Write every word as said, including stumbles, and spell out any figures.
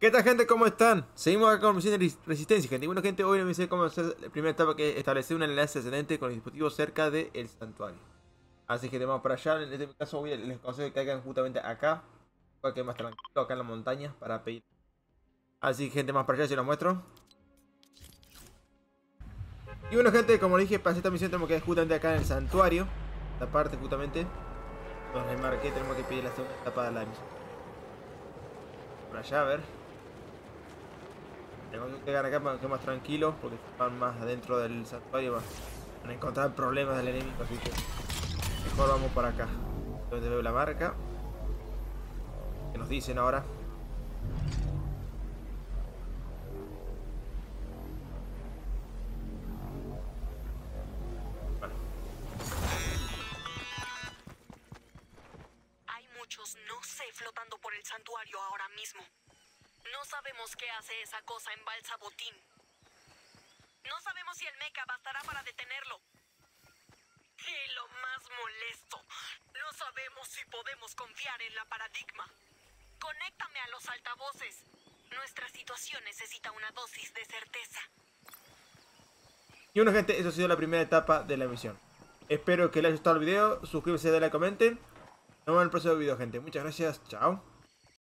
¿Qué tal, gente? ¿Cómo están? Seguimos acá con misión de resistencia, gente. Y bueno, gente, hoy me dice cómo hacer la primera etapa, que es establecer un enlace ascendente con el dispositivo cerca del santuario. Así que vamos para allá. En este caso voy a les aconsejo que caigan justamente acá, para que más tranquilo, acá en la montaña, para pedir. Así que, gente, más para allá, se los muestro. Y bueno, gente, como les dije, para esta misión tenemos que ir justamente acá en el santuario. La parte justamente donde marqué, tenemos que pedir la segunda etapa de la misión. Por allá, a ver. Tengo que llegar acá para que sea más tranquilo, porque van más adentro del santuario, van a encontrar problemas del enemigo, así que mejor vamos para acá. Donde veo la marca que nos dicen ahora. Bueno. Hay muchos no sé flotando por el santuario ahora mismo. No sabemos qué hace esa cosa en Balsabotín. No sabemos si el mecha bastará para detenerlo. Y lo más molesto, no sabemos si podemos confiar en la paradigma. Conéctame a los altavoces. Nuestra situación necesita una dosis de certeza. Y bueno, gente, eso ha sido la primera etapa de la misión. Espero que les haya gustado el video. Suscríbanse, denle a comenten. Nos vemos en el próximo video, gente. Muchas gracias. Chao.